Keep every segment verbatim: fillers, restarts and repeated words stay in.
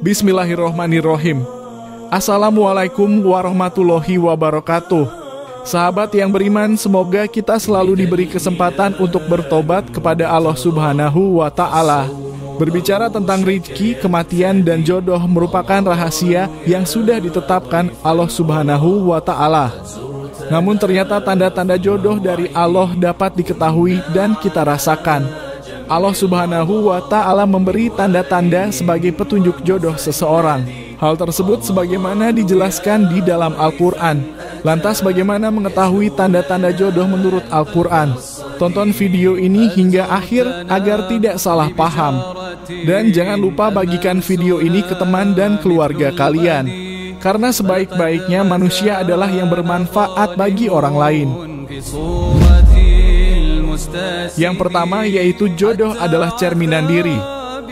Bismillahirrohmanirrohim. Assalamualaikum warahmatullahi wabarakatuh. Sahabat yang beriman, semoga kita selalu diberi kesempatan untuk bertobat kepada Allah Subhanahu wa Ta'ala. Berbicara tentang rizki, kematian, dan jodoh merupakan rahasia yang sudah ditetapkan Allah Subhanahu wa Ta'ala. Namun ternyata tanda-tanda jodoh dari Allah dapat diketahui dan kita rasakan. Allah Subhanahu wa Ta'ala memberi tanda-tanda sebagai petunjuk jodoh seseorang. Hal tersebut sebagaimana dijelaskan di dalam Al-Qur'an. Lantas bagaimana mengetahui tanda-tanda jodoh menurut Al-Qur'an? Tonton video ini hingga akhir agar tidak salah paham. Dan jangan lupa bagikan video ini ke teman dan keluarga kalian. Karena sebaik-baiknya manusia adalah yang bermanfaat bagi orang lain. Yang pertama yaitu jodoh adalah cerminan diri.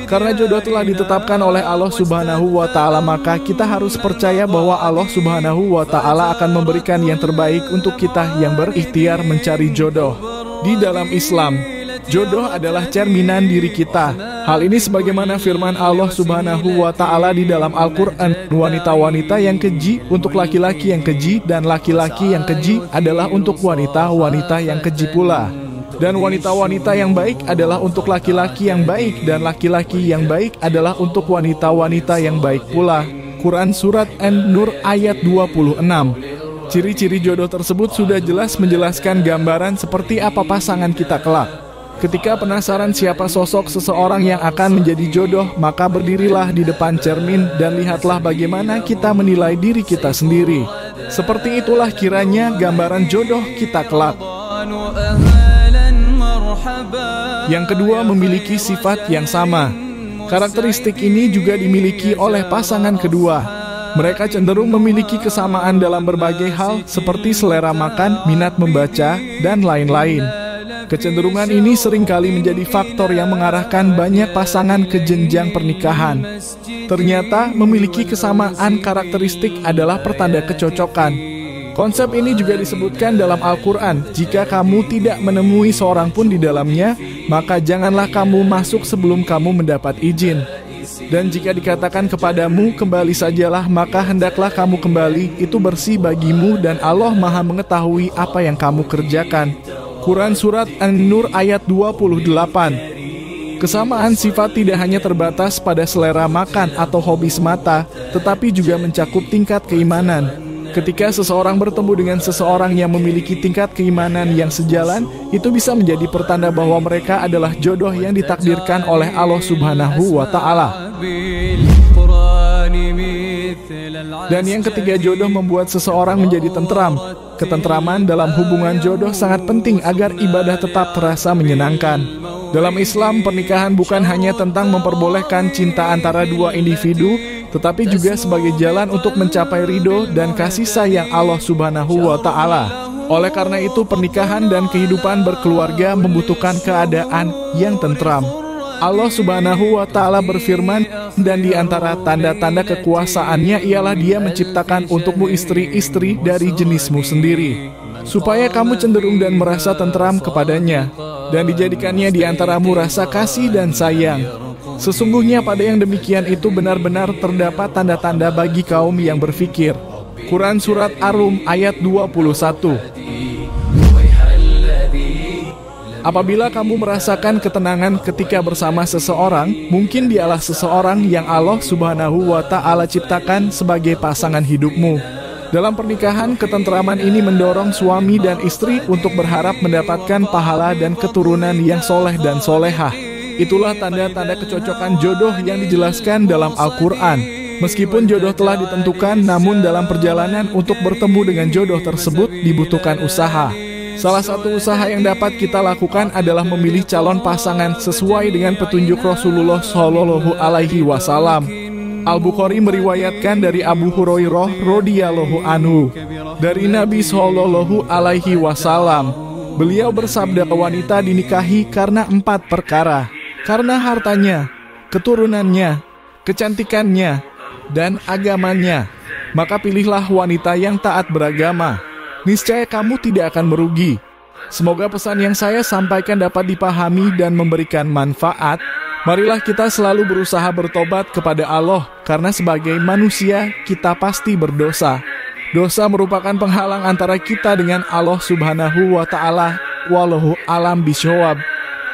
Karena jodoh telah ditetapkan oleh Allah Subhanahu wa Ta'ala, maka kita harus percaya bahwa Allah Subhanahu wa Ta'ala akan memberikan yang terbaik untuk kita yang berikhtiar mencari jodoh. Di dalam Islam, jodoh adalah cerminan diri kita. Hal ini sebagaimana firman Allah Subhanahu wa Ta'ala di dalam Al-Qur'an, wanita-wanita yang keji untuk laki-laki yang keji, dan laki-laki yang keji adalah untuk wanita-wanita yang keji pula. Dan wanita-wanita yang baik adalah untuk laki-laki yang baik, dan laki-laki yang baik adalah untuk wanita-wanita yang baik pula. Quran Surat An-Nur ayat dua puluh enam. Ciri-ciri jodoh tersebut sudah jelas menjelaskan gambaran seperti apa pasangan kita kelak. Ketika penasaran siapa sosok seseorang yang akan menjadi jodoh, maka berdirilah di depan cermin dan lihatlah bagaimana kita menilai diri kita sendiri. Seperti itulah kiranya gambaran jodoh kita kelak. Yang kedua, memiliki sifat yang sama. Karakteristik ini juga dimiliki oleh pasangan kedua. Mereka cenderung memiliki kesamaan dalam berbagai hal seperti selera makan, minat membaca, dan lain-lain. Kecenderungan ini seringkali menjadi faktor yang mengarahkan banyak pasangan ke jenjang pernikahan. Ternyata memiliki kesamaan karakteristik adalah pertanda kecocokan. Konsep ini juga disebutkan dalam Al-Qur'an. Jika kamu tidak menemui seorang pun di dalamnya, maka janganlah kamu masuk sebelum kamu mendapat izin. Dan jika dikatakan kepadamu, kembali sajalah, maka hendaklah kamu kembali. Itu bersih bagimu dan Allah Maha mengetahui apa yang kamu kerjakan. Quran Surat An-Nur ayat dua puluh delapan. Kesamaan sifat tidak hanya terbatas pada selera makan atau hobi semata, tetapi juga mencakup tingkat keimanan. Ketika seseorang bertemu dengan seseorang yang memiliki tingkat keimanan yang sejalan, itu bisa menjadi pertanda bahwa mereka adalah jodoh yang ditakdirkan oleh Allah Subhanahu wa Ta'ala. Dan yang ketiga, jodoh membuat seseorang menjadi tentram. Ketentraman dalam hubungan jodoh sangat penting agar ibadah tetap terasa menyenangkan. Dalam Islam, pernikahan bukan hanya tentang memperbolehkan cinta antara dua individu, tetapi juga sebagai jalan untuk mencapai ridho dan kasih sayang Allah Subhanahu wa Ta'ala. Oleh karena itu, pernikahan dan kehidupan berkeluarga membutuhkan keadaan yang tentram. Allah Subhanahu wa Ta'ala berfirman, dan di antara tanda-tanda kekuasaannya ialah Dia menciptakan untukmu istri-istri dari jenismu sendiri, supaya kamu cenderung dan merasa tenteram kepadanya, dan dijadikannya di antaramu rasa kasih dan sayang. Sesungguhnya pada yang demikian itu benar-benar terdapat tanda-tanda bagi kaum yang berfikir. Quran Surat Ar-Rum ayat dua puluh satu. Apabila kamu merasakan ketenangan ketika bersama seseorang, mungkin dialah seseorang yang Allah Subhanahu wa Ta'ala ciptakan sebagai pasangan hidupmu. Dalam pernikahan, ketentraman ini mendorong suami dan istri untuk berharap mendapatkan pahala dan keturunan yang soleh dan solehah. Itulah tanda-tanda kecocokan jodoh yang dijelaskan dalam Al-Qur'an. Meskipun jodoh telah ditentukan, namun dalam perjalanan untuk bertemu dengan jodoh tersebut dibutuhkan usaha. Salah satu usaha yang dapat kita lakukan adalah memilih calon pasangan sesuai dengan petunjuk Rasulullah Shallallahu Alaihi Wasallam. Al-Bukhari meriwayatkan dari Abu Hurairah radhiyallahu anhu dari Nabi Shallallahu Alaihi Wasallam. Beliau bersabda, wanita dinikahi karena empat perkara, karena hartanya, keturunannya, kecantikannya, dan agamanya. Maka pilihlah wanita yang taat beragama. Niscaya kamu tidak akan merugi. Semoga pesan yang saya sampaikan dapat dipahami dan memberikan manfaat. Marilah kita selalu berusaha bertobat kepada Allah, karena sebagai manusia kita pasti berdosa. Dosa merupakan penghalang antara kita dengan Allah Subhanahu wa Ta'ala. Wallahu alam bishawab.